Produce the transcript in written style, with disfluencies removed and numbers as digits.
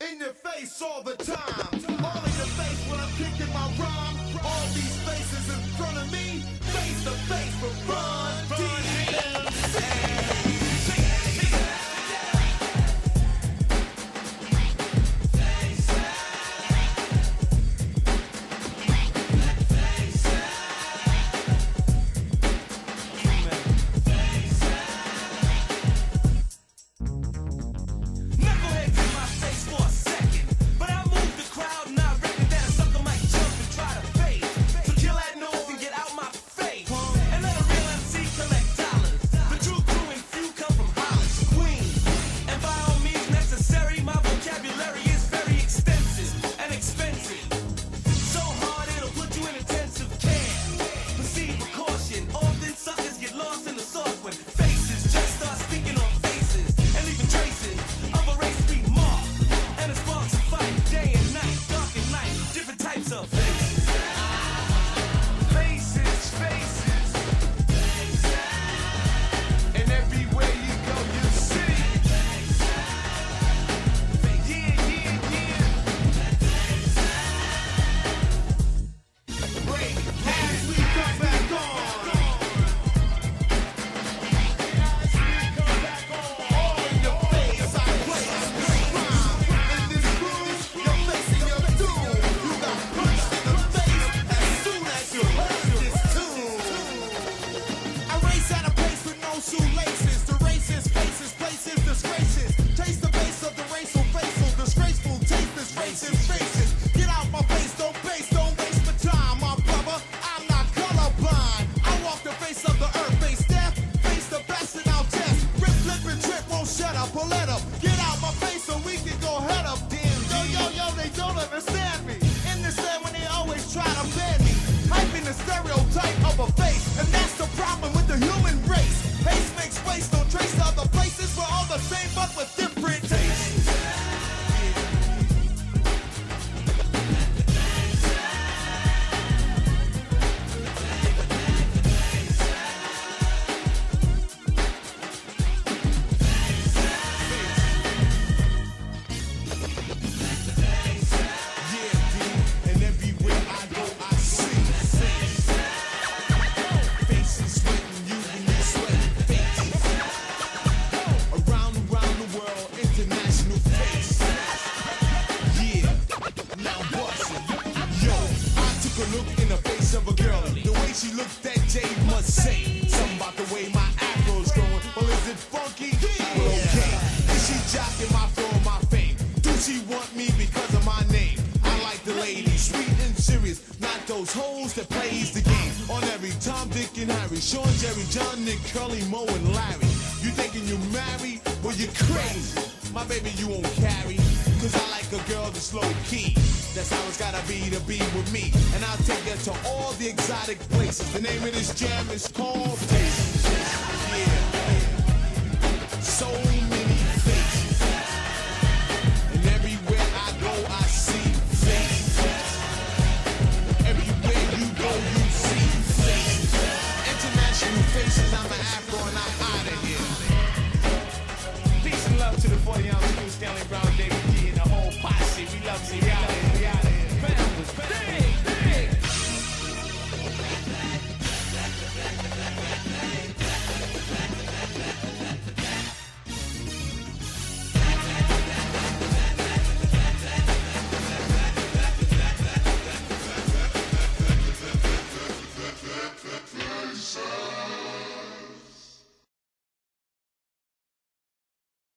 In your face all the time, all in your face when I'm kicking my rhyme. All these faces in front of me, face to face with Run DMC. Places. The name of this jam is called Taste.